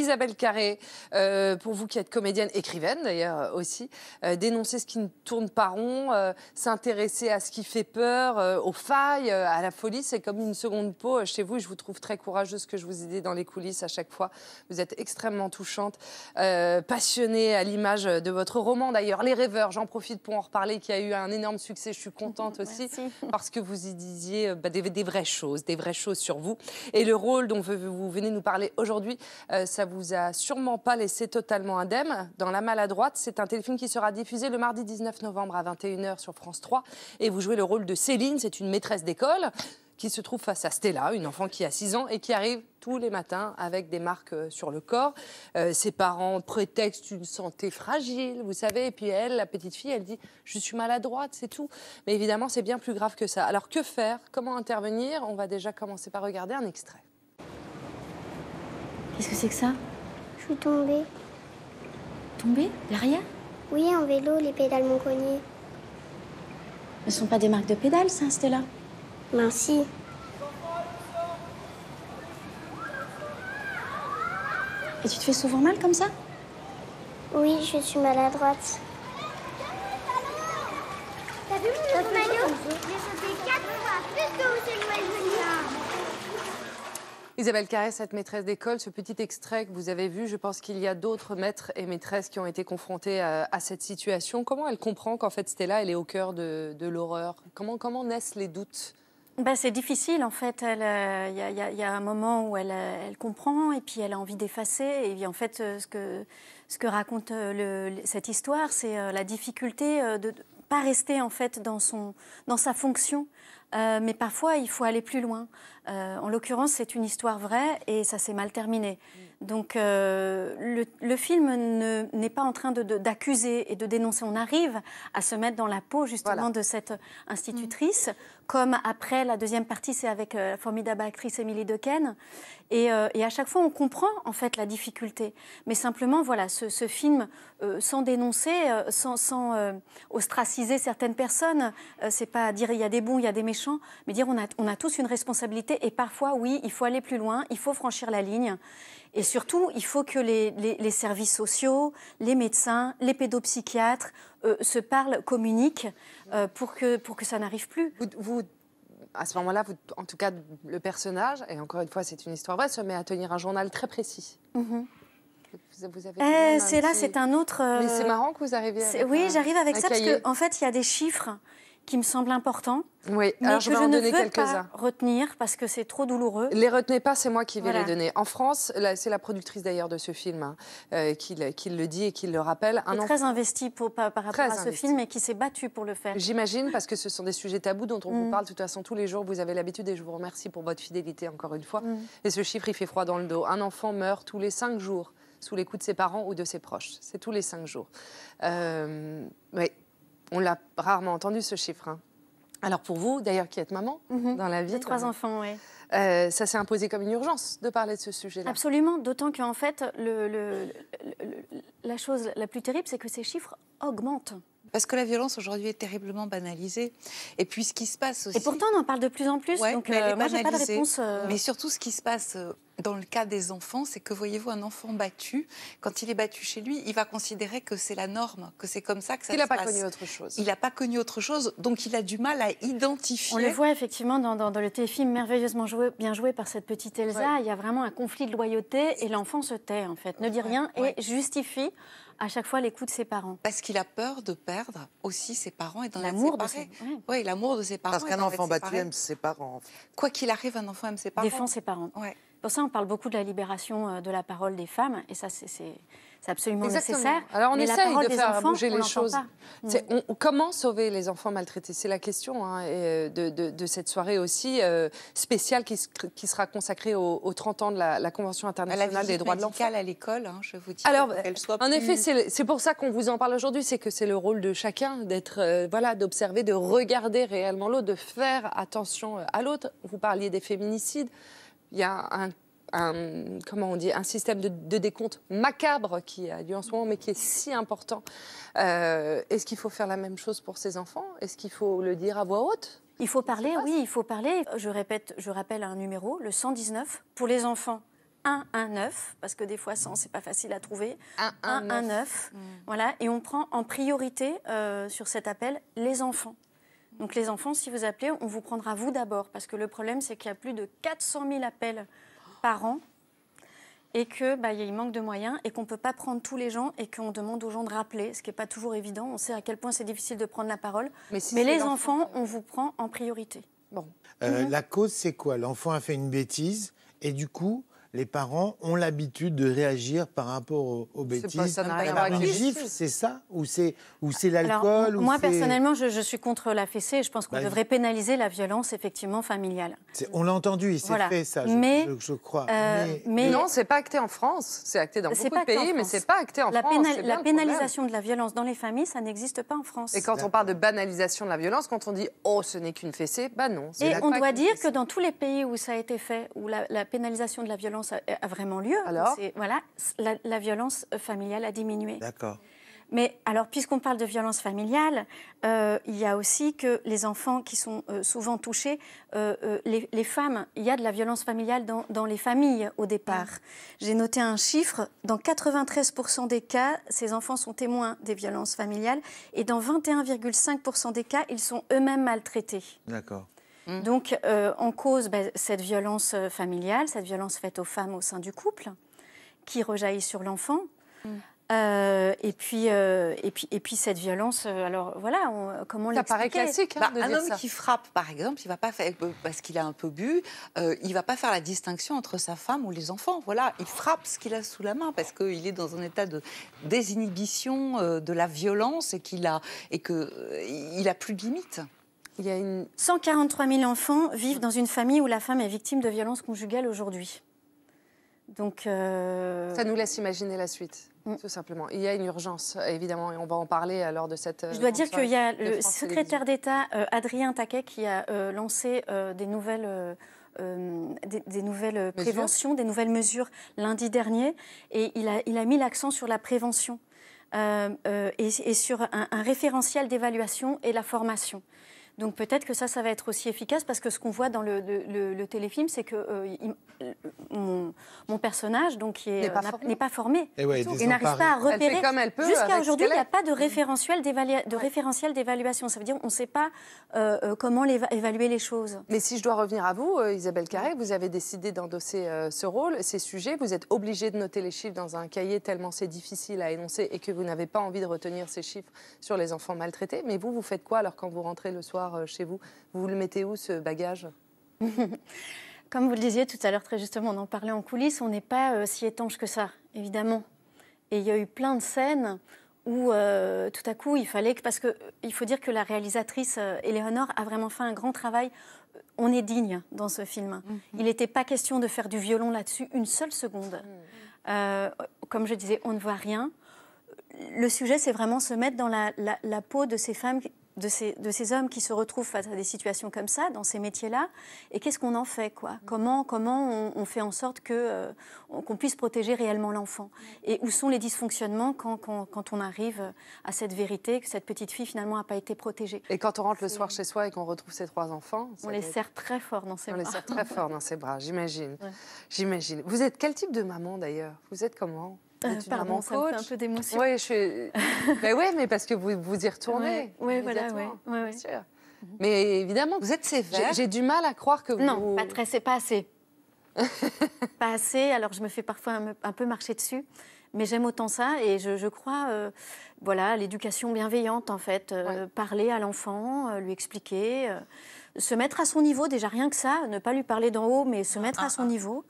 Isabelle Carré, pour vous qui êtes comédienne, écrivaine d'ailleurs aussi, dénoncer ce qui ne tourne pas rond, s'intéresser à ce qui fait peur, aux failles, à la folie, c'est comme une seconde peau chez vous. Je vous trouve très courageuse, que je vous ai dit dans les coulisses à chaque fois. Vous êtes extrêmement touchante, passionnée, à l'image de votre roman d'ailleurs, Les Rêveurs, j'en profite pour en reparler, qui a eu un énorme succès. Je suis contente aussi parce que vous y disiez des vraies choses, sur vous. Et le rôle dont vous venez nous parler aujourd'hui, ça vous a sûrement pas laissé totalement indemne. Dans La Maladroite, c'est un téléfilm qui sera diffusé le mardi 19 novembre à 21h sur France 3. Et vous jouez le rôle de Céline, c'est une maîtresse d'école qui se trouve face à Stella, une enfant qui a 6 ans et qui arrive tous les matins avec des marques sur le corps. Ses parents prétextent une santé fragile, vous savez, et puis elle, la petite fille, elle dit « je suis maladroite, c'est tout ». Mais évidemment, c'est bien plus grave que ça. Alors que faire? Comment intervenir? On va déjà commencer par regarder un extrait. Qu'est-ce que c'est que ça? Je suis tombée. Tombée? Derrière? Oui, en vélo, les pédales m'ont cognée. Ne sont pas des marques de pédales, ça, Stella? Merci. Et tu te fais souvent mal comme ça? Oui, je suis maladroite. T'as vu mon maillot? J'ai sauté 4 fois, plus que vous êtes maillot. Isabelle Carré, cette maîtresse d'école, ce petit extrait que vous avez vu, je pense qu'il y a d'autres maîtres et maîtresses qui ont été confrontés à cette situation. Comment elle comprend qu'en fait Stella, elle est au cœur de l'horreur? Comment naissent les doutes? Ben, c'est difficile, en fait. Il y a un moment où elle comprend et puis elle a envie d'effacer. Et en fait, ce que raconte cette histoire, c'est la difficulté de ne pas rester en fait, dans sa fonction. Mais parfois, il faut aller plus loin. En l'occurrence, c'est une histoire vraie et ça s'est mal terminé. Donc, le film n'est pas en train d'accuser et de dénoncer. On arrive à se mettre dans la peau, justement, de cette institutrice, comme après la deuxième partie, c'est avec la formidable actrice Émilie Dequenne. Et à chaque fois, on comprend, en fait, la difficulté. Mais simplement, voilà, ce film, sans dénoncer, sans ostraciser certaines personnes, c'est pas dire il y a des bons, il y a des méchants, mais dire on a tous une responsabilité et parfois, oui, il faut aller plus loin, il faut franchir la ligne. Et surtout, il faut que les services sociaux, les médecins, les pédopsychiatres se parlent, communiquent pour que ça n'arrive plus. Vous, à ce moment-là, en tout cas, le personnage, et encore une fois, c'est une histoire vraie, se met à tenir un journal très précis. C'est là, c'est un autre... Mais c'est marrant que vous arriviez avec oui, j'arrive avec ça cahier. Parce qu'en fait, il y a des chiffres qui me semble important, oui, mais alors que je ne veux pas retenir parce que c'est trop douloureux. Les retenez pas, c'est moi qui vais les donner. En France, c'est la productrice d'ailleurs de ce film qui le dit et qui le rappelle. Elle est très investie par rapport à ce film et qui s'est battue pour le faire. J'imagine, parce que ce sont des sujets tabous dont on vous parle de toute façon tous les jours. Vous avez l'habitude et je vous remercie pour votre fidélité encore une fois. Et ce chiffre, il fait froid dans le dos. Un enfant meurt tous les 5 jours sous les coups de ses parents ou de ses proches. C'est tous les 5 jours. Oui. On l'a rarement entendu, ce chiffre. Alors pour vous, d'ailleurs, qui êtes maman dans la vie... 3 enfants, oui. Ça s'est imposé comme une urgence de parler de ce sujet-là. Absolument, d'autant qu'en fait, la chose la plus terrible, c'est que ces chiffres augmentent. Parce que la violence aujourd'hui est terriblement banalisée. Et puis ce qui se passe aussi... Et pourtant, on en parle de plus en plus, donc moi, j'ai pas de réponse... Mais surtout, ce qui se passe... Dans le cas des enfants, c'est que, voyez-vous, un enfant battu, quand il est battu chez lui, il va considérer que c'est la norme, que c'est comme ça que ça se passe. Il n'a pas connu autre chose. Il n'a pas connu autre chose, donc il a du mal à identifier. On le voit effectivement dans le téléfilm merveilleusement joué, bien joué par cette petite Elsa. Il y a vraiment un conflit de loyauté et l'enfant se tait, en fait, ne dit rien et justifie à chaque fois les coups de ses parents. Parce qu'il a peur de perdre aussi ses parents et d'en être séparé. Oui, l'amour de ses parents. Parce qu'un enfant battu aime ses parents. Quoi qu'il arrive, un enfant aime ses parents. Défend ses parents. Ouais. Pour ça, on parle beaucoup de la libération de la parole des femmes, et ça, c'est absolument nécessaire. Alors, on essaye de faire bouger les choses. Comment sauver les enfants maltraités? C'est la question de cette soirée aussi spéciale qui sera consacrée aux 30 ans de la Convention internationale des droits de l'enfant. À l'école, je vous dis. Alors, en effet, c'est pour ça qu'on vous en parle aujourd'hui, c'est que c'est le rôle de chacun d'être, voilà, d'observer, de regarder réellement l'autre, de faire attention à l'autre. Vous parliez des féminicides. Il y a comment on dit, un système de décompte macabre qui a lieu en ce moment, mais qui est si important. Est-ce qu'il faut faire la même chose pour ces enfants? Est-ce qu'il faut le dire à voix haute? Il faut parler, oui, il faut parler. Je rappelle un numéro, le 119, pour les enfants 119, parce que des fois 100, c'est pas facile à trouver. 119. Voilà, et on prend en priorité sur cet appel les enfants. Donc les enfants, si vous appelez, on vous prendra vous d'abord, parce que le problème, c'est qu'il y a plus de 400 000 appels par an et qu'il manque de moyens et qu'on ne peut pas prendre tous les gens et qu'on demande aux gens de rappeler, ce qui n'est pas toujours évident. On sait à quel point c'est difficile de prendre la parole. Mais, si les enfants, on vous prend en priorité. Bon. La cause, c'est quoi? L'enfant a fait une bêtise et du coup... Les parents ont l'habitude de réagir par rapport aux bêtises. Une gifle, c'est ça? Ou c'est l'alcool? Moi, personnellement, je suis contre la fessée. Et je pense qu'on devrait pénaliser la violence, effectivement, familiale. On l'a entendu, il s'est fait, ça, je crois. Mais non, c'est pas acté en France. C'est acté dans beaucoup de pays, mais c'est pas acté en France. La pénalisation de la violence dans les familles, ça n'existe pas en France. Et quand on parle de banalisation de la violence, quand on dit « oh, ce n'est qu'une fessée », bah non. Et on doit dire que dans tous les pays où ça a été fait, où la pénalisation de la violence a vraiment lieu. Alors voilà, la violence familiale a diminué. D'accord. Mais alors, puisqu'on parle de violence familiale, il y a aussi que les enfants qui sont souvent touchés, les femmes, il y a de la violence familiale dans les familles au départ. Mmh. J'ai noté un chiffre, dans 93% des cas, ces enfants sont témoins des violences familiales et dans 21,5% des cas, ils sont eux-mêmes maltraités. D'accord. Donc, en cause, cette violence familiale, cette violence faite aux femmes au sein du couple, qui rejaillit sur l'enfant. Mm. Et puis cette violence, alors voilà, comment l'expliquer? Ça paraît classique, hein, de dire ça. Un homme qui frappe, par exemple, il va pas faire, parce qu'il a un peu bu, il va pas faire la distinction entre sa femme ou les enfants. Voilà, il frappe ce qu'il a sous la main parce qu'il est dans un état de désinhibition de la violence et qu'il a plus de limites. Il y a 143 000 enfants vivent dans une famille où la femme est victime de violences conjugales aujourd'hui. Donc ça nous laisse imaginer la suite, tout simplement. Il y a une urgence, évidemment, et on va en parler lors de cette... Je dois dire qu'il y a le secrétaire d'État, Adrien Taquet, qui a lancé des nouvelles préventions, des nouvelles mesures lundi dernier, et il a mis l'accent sur la prévention et sur un référentiel d'évaluation et la formation. Donc peut-être que ça va être aussi efficace parce que ce qu'on voit dans le téléfilm, c'est que mon personnage n'est pas formé et n'arrive pas à repérer. Jusqu'à aujourd'hui, il n'y a pas de référentiel d'évaluation. Ça veut dire qu'on ne sait pas comment évaluer les choses. Mais si je dois revenir à vous, Isabelle Carré, vous avez décidé d'endosser ce rôle, ces sujets. Vous êtes obligée de noter les chiffres dans un cahier tellement c'est difficile à énoncer et que vous n'avez pas envie de retenir ces chiffres sur les enfants maltraités. Mais vous, vous faites quoi alors quand vous rentrez le soir chez vous? Vous le mettez où, ce bagage? Comme vous le disiez tout à l'heure, très justement, on en parlait en coulisses, on n'est pas si étanche que ça, évidemment. Et il y a eu plein de scènes où, tout à coup, il fallait... il faut dire que la réalisatrice Eleanor a vraiment fait un grand travail. On est digne dans ce film. Il n'était pas question de faire du violon là-dessus une seule seconde. Comme je disais, on ne voit rien. Le sujet, c'est vraiment se mettre dans la peau de ces femmes... De ces hommes qui se retrouvent face à des situations comme ça, dans ces métiers-là, et qu'est-ce qu'on en fait, quoi? Comment on fait en sorte qu'on puisse protéger réellement l'enfant? Et où sont les dysfonctionnements quand on arrive à cette vérité, que cette petite fille, finalement, n'a pas été protégée? Et quand on rentre le soir chez soi et qu'on retrouve ces trois enfants... On les serre très fort dans ses bras. On les serre très fort dans ses bras, j'imagine. Ouais. J'imagine. Vous êtes quel type de maman, d'ailleurs? Vous êtes comment? Pardon, ça me fait un peu d'émotion. Oui, mais parce que vous y retournez. Oui, voilà, oui. Mais évidemment, vous êtes sévère. J'ai du mal à croire que vous... Non, pas assez. Pas assez, alors je me fais parfois un peu marcher dessus. Mais j'aime autant ça et je crois voilà, l'éducation bienveillante, en fait. Parler à l'enfant, lui expliquer, se mettre à son niveau, déjà rien que ça, ne pas lui parler d'en haut, mais se mettre à son niveau.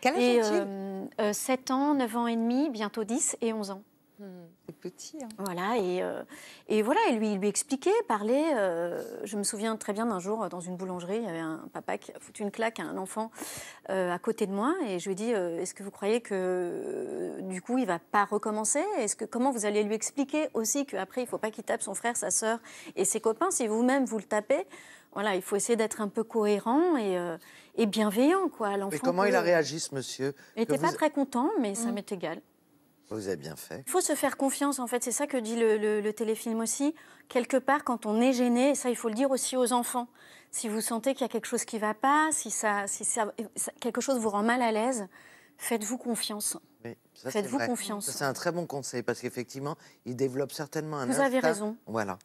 Quel âge ont-ils? 7 ans, 9 ans et demi, bientôt 10 et 11 ans. C'est petit. Hein. Voilà, et lui expliquer, parler. Je me souviens très bien d'un jour, dans une boulangerie, il y avait un papa qui a foutu une claque à un enfant à côté de moi. Et je lui ai dit, est-ce que vous croyez que, du coup, il ne va pas recommencer? Comment vous allez lui expliquer aussi qu'après, il ne faut pas qu'il tape son frère, sa sœur et ses copains? Si vous-même, vous le tapez, voilà, il faut essayer d'être un peu cohérent et bienveillant, quoi. Mais comment il a réagi, ce monsieur? Il n'était pas très content, mais ça m'est égal. Vous avez bien fait. Il faut se faire confiance, en fait. C'est ça que dit le téléfilm aussi. Quelque part, quand on est gêné, ça, il faut le dire aussi aux enfants. Si vous sentez qu'il y a quelque chose qui ne va pas, si quelque chose vous rend mal à l'aise, Faites-vous confiance. Faites-vous confiance. C'est un très bon conseil parce qu'effectivement, il développe certainement un instinct. Vous avez raison. Voilà.